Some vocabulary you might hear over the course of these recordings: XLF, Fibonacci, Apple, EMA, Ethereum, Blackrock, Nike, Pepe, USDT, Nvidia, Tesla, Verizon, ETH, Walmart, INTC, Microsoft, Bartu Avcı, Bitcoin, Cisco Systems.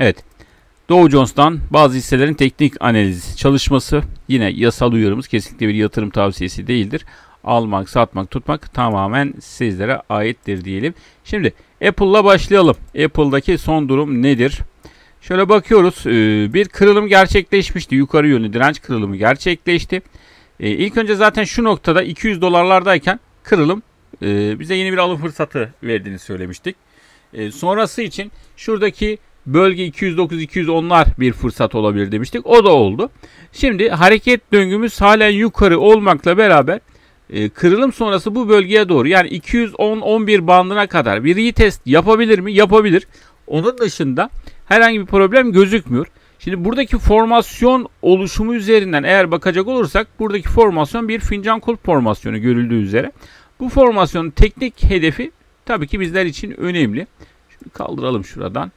Evet. Dow Jones'tan bazı hisselerin teknik analiz çalışması. Yine yasal uyarımız, kesinlikle bir yatırım tavsiyesi değildir. Almak, satmak, tutmak tamamen sizlere aittir diyelim. Şimdi Apple'la başlayalım. Apple'daki son durum nedir? Şöyle bakıyoruz. Bir kırılım gerçekleşmişti. Yukarı yönlü direnç kırılımı gerçekleşti. İlk önce zaten şu noktada 200 dolarlardayken kırılım bize yeni bir alım fırsatı verdiğini söylemiştik. Sonrası için şuradaki bölge 209-210'lar bir fırsat olabilir demiştik. O da oldu. Şimdi hareket döngümüz halen yukarı olmakla beraber kırılım sonrası bu bölgeye doğru, yani 210-11 bandına kadar bir retest yapabilir mi? Yapabilir. Onun dışında herhangi bir problem gözükmüyor. Şimdi buradaki formasyon oluşumu üzerinden eğer bakacak olursak, buradaki formasyon bir fincan kulp formasyonu görüldüğü üzere. Bu formasyonun teknik hedefi tabii ki bizler için önemli. Şunu kaldıralım şuradan.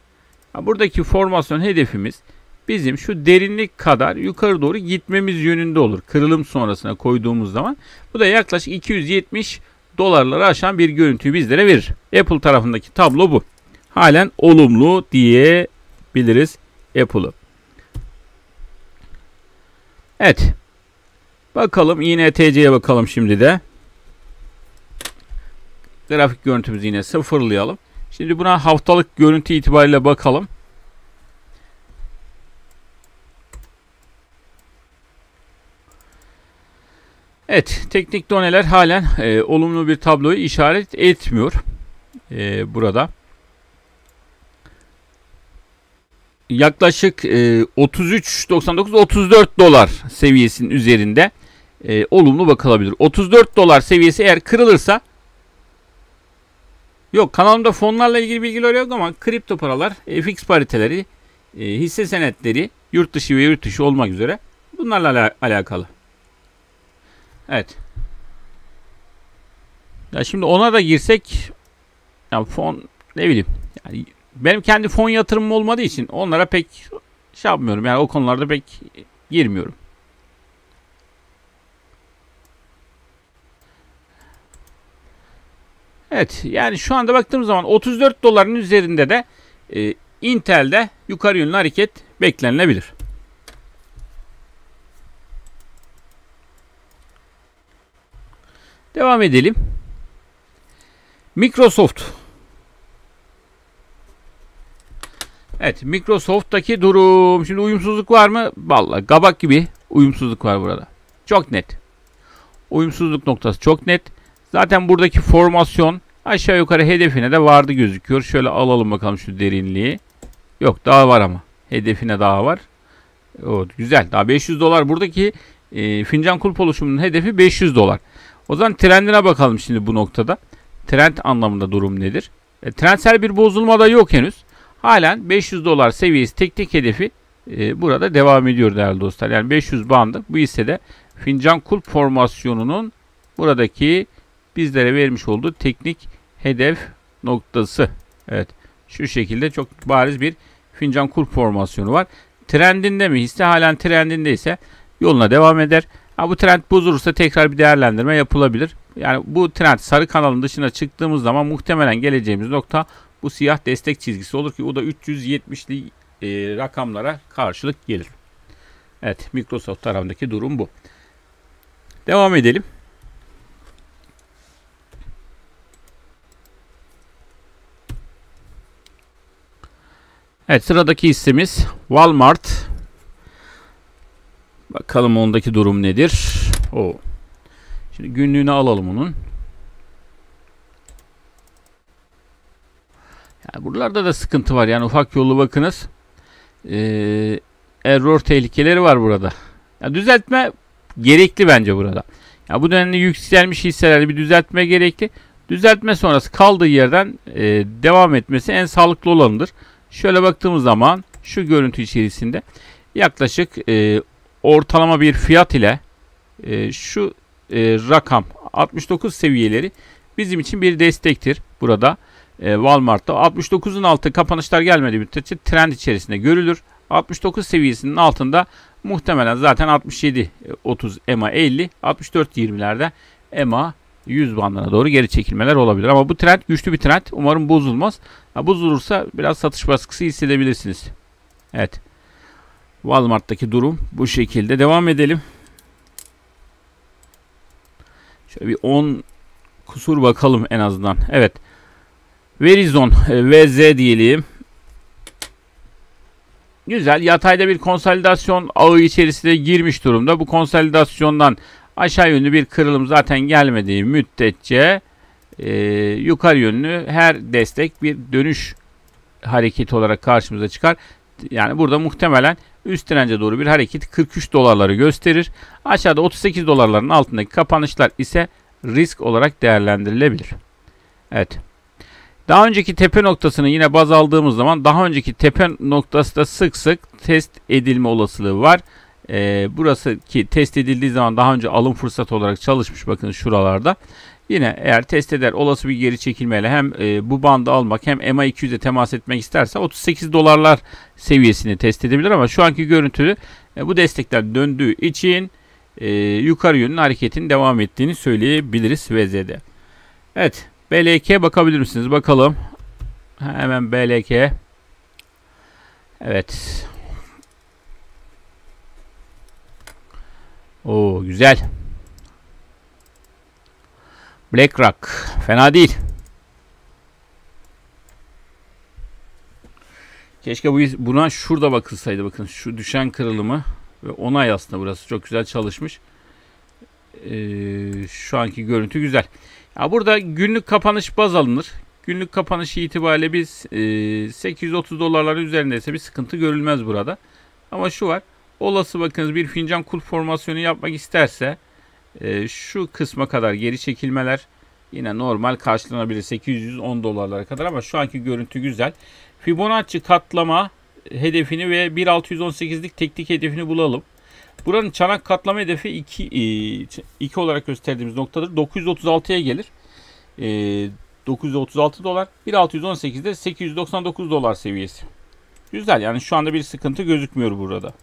Buradaki formasyon hedefimiz bizim şu derinlik kadar yukarı doğru gitmemiz yönünde olur. Kırılım sonrasına koyduğumuz zaman bu da yaklaşık 270 dolarları aşan bir görüntüyü bizlere verir. Apple tarafındaki tablo bu. Halen olumlu diyebiliriz Apple'u. Evet. Bakalım yine INTC'ye bakalım şimdi de. Grafik görüntümüzü yine sıfırlayalım. Şimdi buna haftalık görüntü itibariyle bakalım. Evet, teknik doneler halen olumlu bir tabloyu işaret etmiyor burada. Yaklaşık 33.99-34 dolar seviyesinin üzerinde olumlu bakılabilir. 34 dolar seviyesi eğer kırılırsa, yok kanalımda fonlarla ilgili bilgiler yok ama kripto paralar, FX pariteleri, hisse senetleri, yurt dışı ve yurt dışı olmak üzere bunlarla alakalı. Evet. Ya şimdi ona da girsek, yani fon ne bileyim, yani benim kendi fon yatırımım olmadığı için onlara pek şey yapmıyorum. Yani o konularda pek girmiyorum. Evet, yani şu anda baktığım zaman 34 doların üzerinde de Intel'de yukarı yönlü hareket beklenilebilir. Devam edelim. Microsoft. Evet, Microsoft'taki durum. Şimdi uyumsuzluk var mı? Vallahi kabak gibi uyumsuzluk var burada. Çok net. Uyumsuzluk noktası çok net. Zaten buradaki formasyon aşağı yukarı hedefine de vardı gözüküyor. Şöyle alalım bakalım şu derinliği. Yok, daha var ama. Hedefine daha var. O, güzel. Daha 500 dolar. Buradaki fincan kulp oluşumunun hedefi 500 dolar. O zaman trendine bakalım şimdi bu noktada. Trend anlamında durum nedir? Trendsel bir bozulma da yok henüz. Halen 500 dolar seviyesi teknik hedefi burada devam ediyor değerli dostlar. Yani 500 bandı. Bu ise de fincan kulp formasyonunun buradaki bizlere vermiş olduğu teknik hedef noktası. Evet. Şu şekilde çok bariz bir fincan kulp formasyonu var. Trendinde mi hisse? Halen trendindeyse yoluna devam eder. Ha, bu trend bozulursa tekrar bir değerlendirme yapılabilir. Yani bu trend sarı kanalın dışına çıktığımız zaman muhtemelen geleceğimiz nokta bu siyah destek çizgisi olur ki o da 370'li rakamlara karşılık gelir. Evet, Microsoft tarafındaki durum bu. Devam edelim. Evet, sıradaki hissemiz Walmart. Bakalım ondaki durum nedir? Oo. Şimdi günlüğünü alalım onun. Yani buralarda da sıkıntı var. Yani ufak yollu bakınız. Error tehlikeleri var burada. Yani düzeltme gerekli bence burada. Yani bu dönemde yükselmiş hisselerde bir düzeltme gerekli. Düzeltme sonrası kaldığı yerden devam etmesi en sağlıklı olanıdır. Şöyle baktığımız zaman şu görüntü içerisinde yaklaşık ortalama bir fiyat ile şu rakam 69 seviyeleri bizim için bir destektir. Burada Walmart'ta 69'un altı kapanışlar gelmediği müddetçe trend içerisinde görülür. 69 seviyesinin altında muhtemelen zaten 67-30 EMA 50, 64-20'lerde EMA 100 bandına doğru geri çekilmeler olabilir. Ama bu trend güçlü bir trend. Umarım bozulmaz. Ha, bozulursa biraz satış baskısı hissedebilirsiniz. Evet. Walmart'taki durum bu şekilde. Devam edelim. Şöyle bir 10 kusur bakalım en azından. Evet. Verizon VZ diyelim. Güzel. Yatayda bir konsolidasyon ağı içerisine girmiş durumda. Bu konsolidasyondan aşağı yönlü bir kırılım zaten gelmediği müddetçe yukarı yönlü her destek bir dönüş hareketi olarak karşımıza çıkar. Yani burada muhtemelen üst dirence doğru bir hareket $43 gösterir. Aşağıda $38'ların altındaki kapanışlar ise risk olarak değerlendirilebilir. Evet. Daha önceki tepe noktasını yine baz aldığımız zaman daha önceki tepe noktası da sık sık test edilme olasılığı var. Burası ki test edildiği zaman daha önce alım fırsatı olarak çalışmış. Bakın şuralarda. Yine eğer test eder olası bir geri çekilmeyle hem bu bandı almak hem MA200'e temas etmek isterse $38 seviyesini test edebilir. Ama şu anki görüntü bu destekler döndüğü için yukarı yönlü hareketin devam ettiğini söyleyebiliriz VZ'de. Evet. BLK bakabilir misiniz? Bakalım. Hemen BLK. Evet. Oo güzel. Blackrock. Fena değil. Keşke buna şurada bakılsaydı. Bakın şu düşen kırılımı ve onay aslında burası. Çok güzel çalışmış. Şu anki görüntü güzel. Ya burada günlük kapanış baz alınır. Günlük kapanışı itibariyle biz $830 üzerindeyse bir sıkıntı görülmez burada. Ama şu var. Olası bakınız bir fincan kulp formasyonu yapmak isterse şu kısma kadar geri çekilmeler yine normal karşılanabilir. $810'lara kadar ama şu anki görüntü güzel. Fibonacci katlama hedefini ve 1.618'lik teknik hedefini bulalım. Buranın çanak katlama hedefi 2 olarak gösterdiğimiz noktadır. 936'ya gelir. $936. 1.618'de $899 seviyesi. Güzel yani şu anda bir sıkıntı gözükmüyor burada.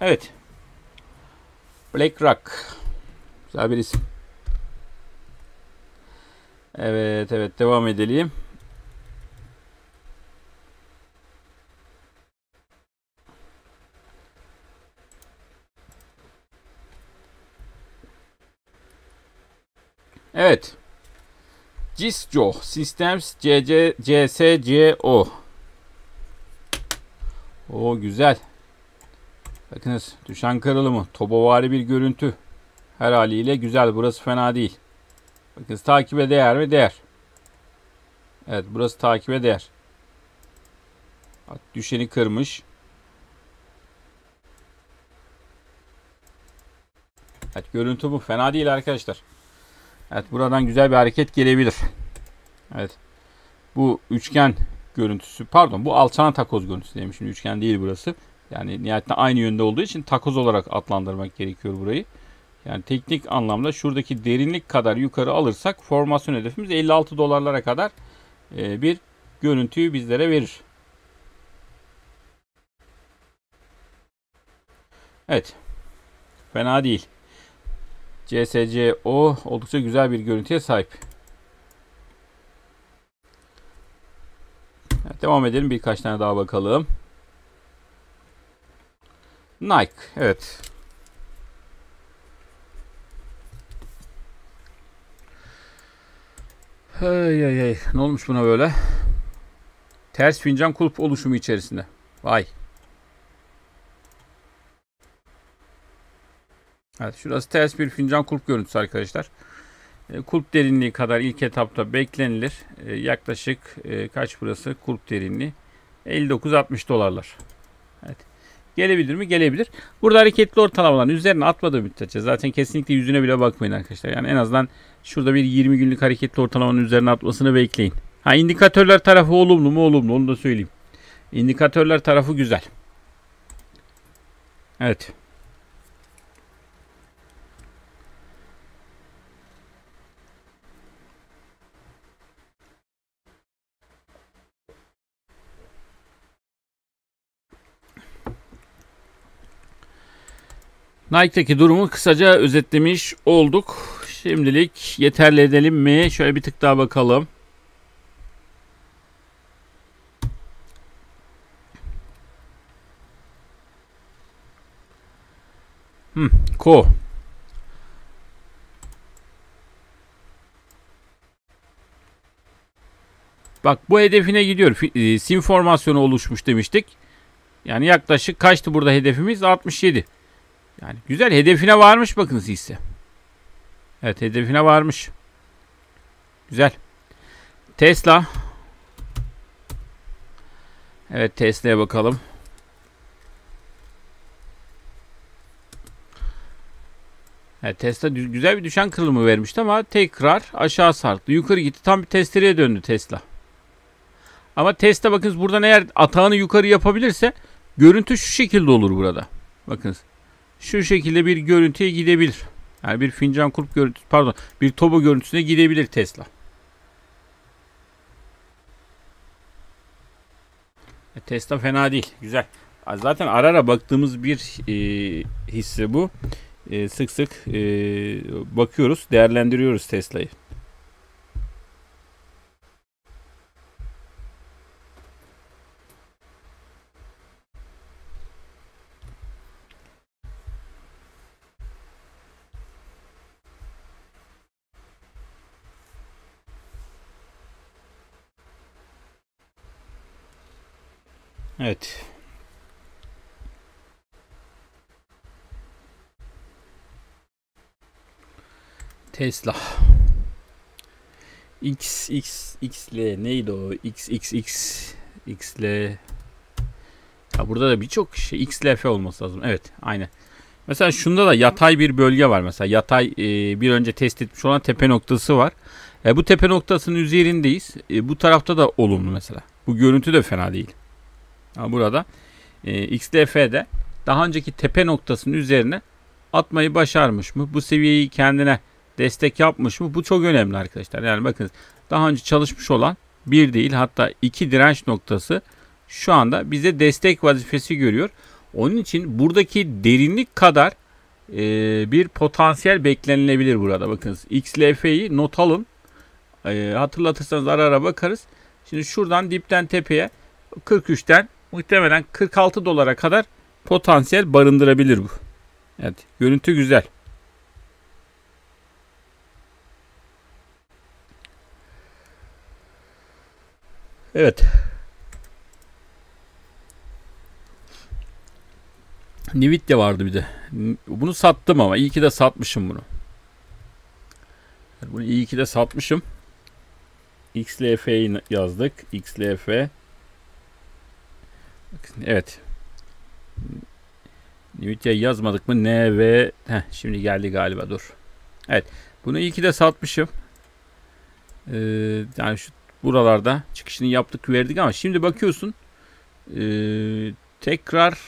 Evet. Blackrock. Güzel bir isim. Evet evet devam edelim. Evet. Cisco Systems CSCO. O güzel. Bakınız düşen kırılımı. Tobovari bir görüntü. Her haliyle güzel. Burası fena değil. Bakınız takibe değer mi? Değer. Evet burası takibe değer. Bak, düşeni kırmış. Evet görüntü bu. Fena değil arkadaşlar. Evet buradan güzel bir hareket gelebilir. Evet. Bu üçgen görüntüsü. Pardon bu alçalan takoz görüntüsü demişim. Üçgen değil burası. Yani nihayetinde aynı yönde olduğu için takoz olarak adlandırmak gerekiyor burayı. Yani teknik anlamda şuradaki derinlik kadar yukarı alırsak formasyon hedefimiz $56'lara kadar bir görüntüyü bizlere verir. Evet. Fena değil. CSCO oldukça güzel bir görüntüye sahip. Evet, devam edelim. Birkaç tane daha bakalım. Nike. Evet. Hey hey hey. Ne olmuş buna böyle? Ters fincan kulp oluşumu içerisinde. Vay. Evet, şurası ters bir fincan kulp görüntüsü arkadaşlar. Kulp derinliği kadar ilk etapta beklenilir. Yaklaşık kaç burası? Kulp derinliği. $59-60. Evet. Gelebilir mi? Gelebilir. Burada hareketli ortalamaların üzerine atmadığı müddetçe zaten kesinlikle yüzüne bile bakmayın arkadaşlar. Yani en azından şurada bir 20 günlük hareketli ortalamanın üzerine atmasını bekleyin. Ha indikatörler tarafı olumlu mu? Olumlu. Onu da söyleyeyim. İndikatörler tarafı güzel. Evet. Nike'deki durumu kısaca özetlemiş olduk. Şimdilik yeterli edelim mi? Şöyle bir tık daha bakalım. Cool. Bak bu hedefine gidiyor. Sim formasyonu oluşmuş demiştik. Yani yaklaşık kaçtı burada hedefimiz? 67. Yani güzel, hedefine varmış bakınız hisse. Evet, hedefine varmış. Güzel. Tesla. Evet, Tesla'ya bakalım. Evet, Tesla güzel bir düşen kırılımı vermişti ama tekrar aşağı sarktı. Yukarı gitti. Tam bir testereye döndü Tesla. Ama Tesla bakınız buradan eğer atağını yukarı yapabilirse görüntü şu şekilde olur burada. Bakınız. Şu şekilde bir görüntüye gidebilir. Yani bir fincan kulp görüntüsü, pardon, bir tobo görüntüsüne gidebilir Tesla. Tesla fena değil. Güzel. Zaten ara ara baktığımız bir hisse bu. Sık sık bakıyoruz, değerlendiriyoruz Tesla'yı. Evet. Tesla. XXXL neydi o? XXXXL. Ya burada da birçok şey XLF olması lazım. Evet, aynen. Mesela şunda da yatay bir bölge var. Mesela yatay bir önce test etmiş olan tepe noktası var. Bu tepe noktasının üzerindeyiz. Bu tarafta da olumlu mesela. Bu görüntü de fena değil. Burada XLF'de daha önceki tepe noktasının üzerine atmayı başarmış mı? Bu seviyeyi kendine destek yapmış mı? Bu çok önemli arkadaşlar. Yani bakınız daha önce çalışmış olan bir değil hatta iki direnç noktası şu anda bize destek vazifesi görüyor. Onun için buradaki derinlik kadar bir potansiyel beklenilebilir burada. Bakınız XLF'yi not alın. Hatırlatırsanız ara ara bakarız. Şimdi şuradan dipten tepeye 43'ten muhtemelen 46 dolara kadar potansiyel barındırabilir bu. Evet, görüntü güzel. Evet. Nvidia vardı bir de. Bunu sattım ama iyi ki de satmışım bunu. Bunu iyi ki de satmışım. XLF'yi yazdık. XLF. Evet. Nvidia yazmadık mı? NV. Şimdi geldi galiba. Dur. Evet. Bunu iyi ki de satmışım. Yani şu buralarda çıkışını yaptık, verdik ama şimdi bakıyorsun tekrar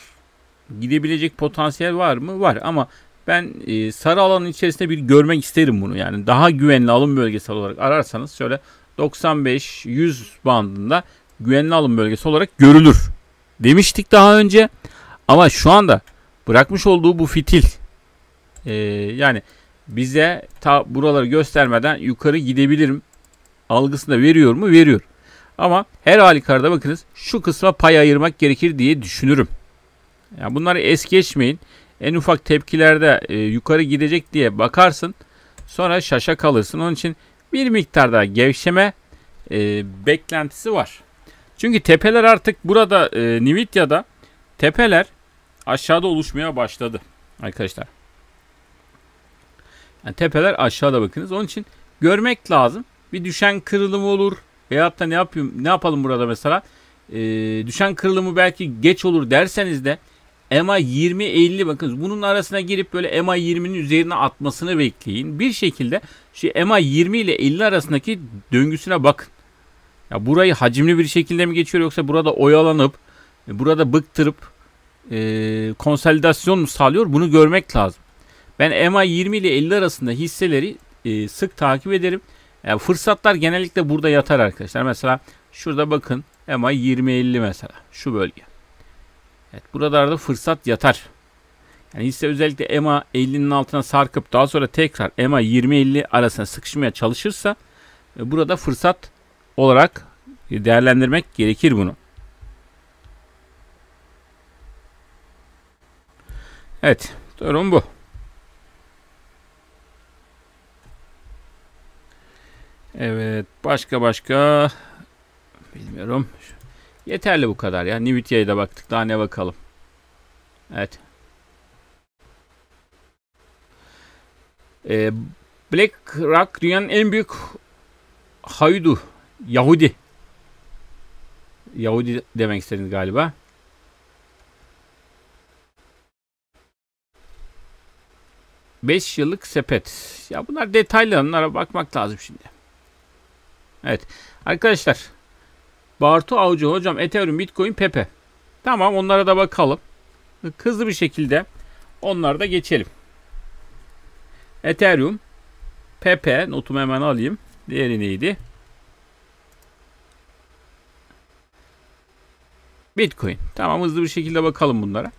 gidebilecek potansiyel var mı? Var ama ben sarı alanın içerisinde bir görmek isterim bunu. Yani daha güvenli alım bölgesi olarak ararsanız şöyle 95-100 bandında güvenli alım bölgesi olarak görülür demiştik daha önce. Ama şu anda bırakmış olduğu bu fitil yani bize ta buraları göstermeden yukarı gidebilirim algısını da veriyor mu? Veriyor. Ama her halükarda bakınız şu kısma pay ayırmak gerekir diye düşünürüm. Yani bunları es geçmeyin. En ufak tepkilerde yukarı gidecek diye bakarsın. Sonra şaşa kalırsın. Onun için bir miktar daha gevşeme beklentisi var. Çünkü tepeler artık burada Nvidia'da tepeler aşağıda oluşmaya başladı arkadaşlar. Yani tepeler aşağıda bakınız. Onun için görmek lazım. Bir düşen kırılımı olur veyahut da ne yapalım burada mesela düşen kırılımı belki geç olur derseniz de EMA 20-50 bakınız bunun arasına girip böyle EMA 20'nin üzerine atmasını bekleyin. Bir şekilde şu EMA 20 ile 50 arasındaki döngüsüne bakın. Ya burayı hacimli bir şekilde mi geçiyor yoksa burada oyalanıp burada bıktırıp konsolidasyon mu sağlıyor, bunu görmek lazım. Ben EMA 20 ile 50 arasında hisseleri sık takip ederim. Yani fırsatlar genellikle burada yatar arkadaşlar. Mesela şurada bakın EMA 20-50 mesela şu bölge. Evet, buralarda fırsat yatar. Yani hisse özellikle EMA 50'nin altına sarkıp daha sonra tekrar EMA 20-50 arasına sıkışmaya çalışırsa burada fırsat olarak değerlendirmek gerekir bunu. Evet, durum bu. Evet, başka bilmiyorum. Yeterli bu kadar ya. Nvidia'ya da baktık. Daha ne bakalım. Evet. Blackrock dünyanın en büyük haydu. Yahudi demek istediniz galiba. ...5 yıllık sepet. Ya bunlar detaylı, onlara bakmak lazım şimdi. Evet. Arkadaşlar. Bartu Avcı hocam Ethereum, Bitcoin, Pepe. Tamam, onlara da bakalım. Hızlı bir şekilde onlara da geçelim. Ethereum, Pepe. Notumu hemen alayım. Diğeri neydi? Bitcoin. Tamam, hızlı bir şekilde bakalım bunlara.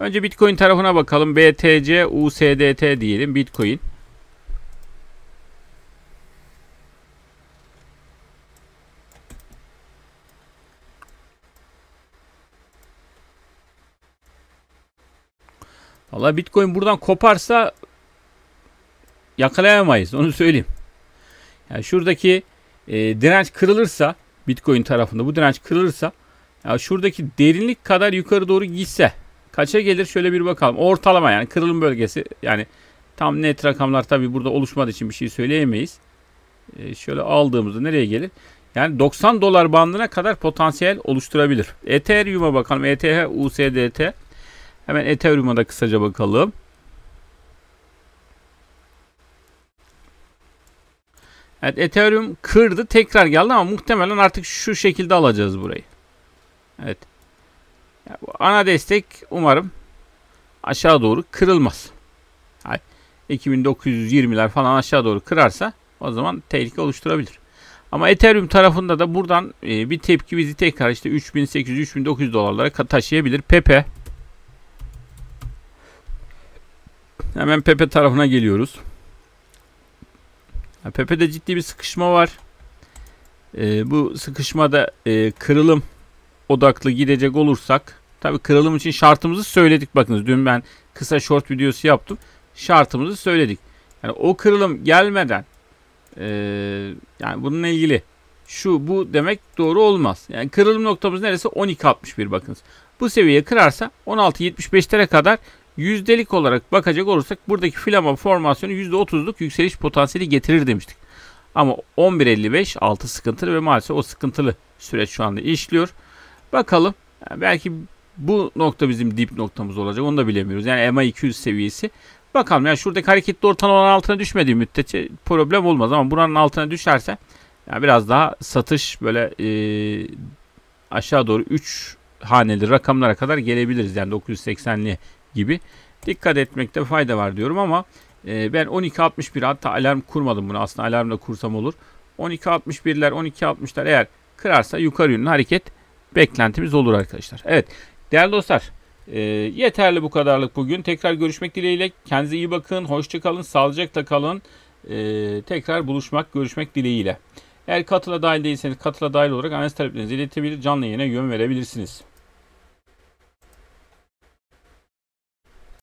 Önce Bitcoin tarafına bakalım. BTC, USDT diyelim. Bitcoin. Vallahi Bitcoin buradan koparsa yakalayamayız. Onu söyleyeyim. Yani şuradaki direnç kırılırsa, Bitcoin tarafında bu direnç kırılırsa, ya şuradaki derinlik kadar yukarı doğru gitse kaça gelir? Şöyle bir bakalım. Ortalama, yani kırılım bölgesi. Yani tam net rakamlar tabii burada oluşmadığı için bir şey söyleyemeyiz. Şöyle aldığımızda nereye gelir? Yani 90 dolar bandına kadar potansiyel oluşturabilir. Ethereum'a bakalım. ETH, USDT. Hemen Ethereum'a da kısaca bakalım. Evet, Ethereum kırdı. Tekrar geldi ama muhtemelen artık şu şekilde alacağız burayı. Evet. Ana destek umarım aşağı doğru kırılmaz. 2920'ler falan aşağı doğru kırarsa o zaman tehlike oluşturabilir. Ama Ethereum tarafında da buradan bir tepki bizi tekrar işte 3800-3900 dolarlara taşıyabilir. Pepe. Hemen Pepe tarafına geliyoruz. Pepe'de ciddi bir sıkışma var. Bu sıkışmada kırılım odaklı gidecek olursak, tabi kırılım için şartımızı söyledik. Bakınız dün ben kısa short videosu yaptım. Şartımızı söyledik. Yani o kırılım gelmeden yani bununla ilgili şu bu demek doğru olmaz. Yani kırılım noktamız neresi? 12.61 bakınız. Bu seviye kırarsa 16.75'lere kadar yüzdelik olarak bakacak olursak buradaki filama formasyonu %30'luk yükseliş potansiyeli getirir demiştik. Ama 11.55 altı sıkıntılı ve maalesef o sıkıntılı süreç şu anda işliyor. Bakalım. Yani belki bu nokta bizim dip noktamız olacak. Onu da bilemiyoruz. Yani EMA 200 seviyesi. Bakalım. Yani şuradaki hareketli ortalamanın altına düşmediği müddetçe problem olmaz. Ama buranın altına düşerse yani biraz daha satış böyle aşağı doğru 3 haneli rakamlara kadar gelebiliriz. Yani 980'li gibi. Dikkat etmekte fayda var diyorum ama ben 12.61 hatta alarm kurmadım bunu. Aslında alarmla kursam olur. 12.61'ler 12.60'lar eğer kırarsa yukarı yönlü hareket beklentimiz olur arkadaşlar. Evet. Değerli dostlar. Yeterli bu kadarlık bugün. Tekrar görüşmek dileğiyle. Kendinize iyi bakın. Hoşça kalın. Sağlıcakla kalın. Tekrar görüşmek dileğiyle. Eğer katıla dahil değilseniz katıla dahil olarak analiz taleplerinizi iletebilir. Canlı yayına yön verebilirsiniz.